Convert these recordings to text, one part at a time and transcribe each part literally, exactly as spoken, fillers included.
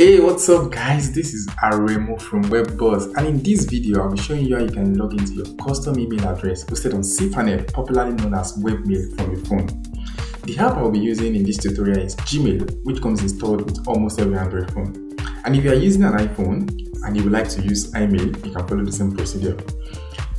Hey, what's up guys, this is Aremo from Webboss, and in this video I'll be showing you how you can log into your custom email address hosted on CPanel, popularly known as webmail, from your phone. The app I'll be using in this tutorial is Gmail, which comes installed with almost every Android phone. And if you are using an iPhone and you would like to use iMail, you can follow the same procedure.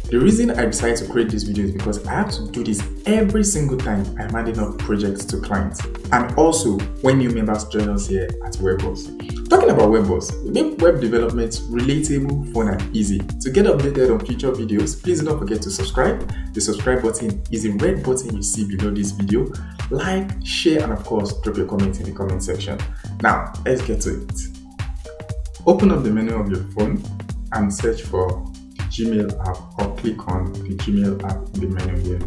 The reason I decided to create this video is because I have to do this every single time I'm adding up projects to clients, and also when new members join us here at Webboss. Talking about Webboss, we make web development relatable, fun and easy. To get updated on future videos, please do not forget to subscribe. The subscribe button is the red button you see below this video. Like, share and of course drop your comments in the comment section. Now let's get to it. Open up the menu of your phone and search for the Gmail app, or click on the Gmail app in the menu here.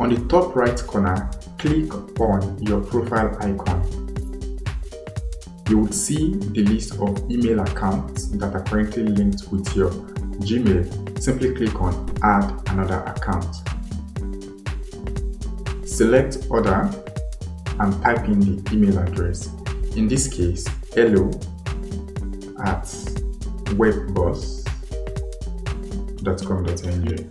On the top right corner, click on your profile icon. You would see the list of email accounts that are currently linked with your Gmail. Simply click on Add Another Account. Select Other and type in the email address. In this case, hello at webbuzz dot com dot n g.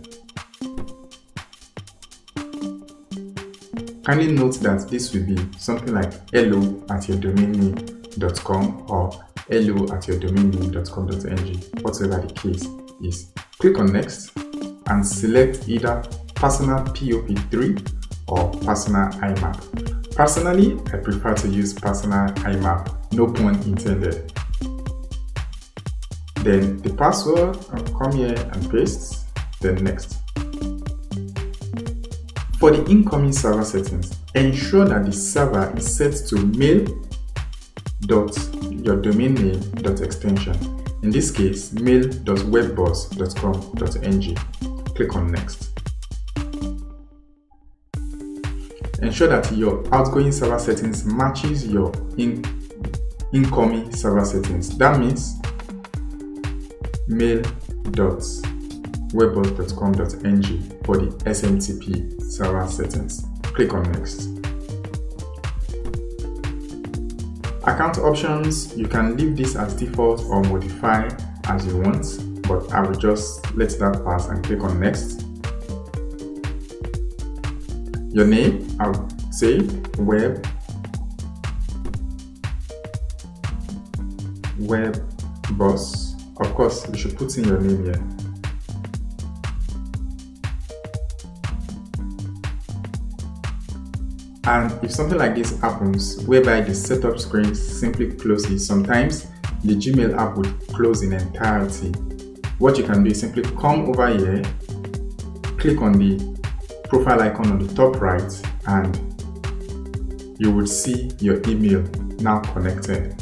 Kindly note that this will be something like hello at your domain name dot com or hello at your domain name dot com dot n g, whatever the case is. Click on Next and select either Personal P O P three or Personal I MAP. Personally, I prefer to use Personal I MAP, no pun intended. Then the password, come here and paste, then Next. For the incoming server settings, ensure that the server is set to mail dot your domain name dot extension. In this case, mail dot webbuzz dot com dot n g. Click on Next. Ensure that your outgoing server settings matches your in incoming server settings. That means mail dot webbuzz dot com dot n g webbuzz dot com dot n g for the S M T P server settings. Click on Next. Account options, you can leave this as default or modify as you want, but I will just let that pass and click on Next. Your name, I would say web Webboss. Of course, you should put in your name here. And if something like this happens, whereby the setup screen simply closes, sometimes the Gmail app would close in entirety. What you can do is simply come over here, click on the profile icon on the top right, and you would see your email now connected.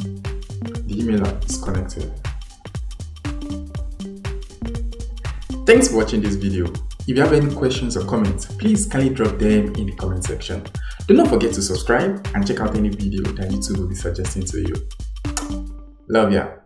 The email app is connected. Thanks for watching this video. If you have any questions or comments, please kindly drop them in the comment section. Do not forget to subscribe and check out any video that YouTube will be suggesting to you. Love ya!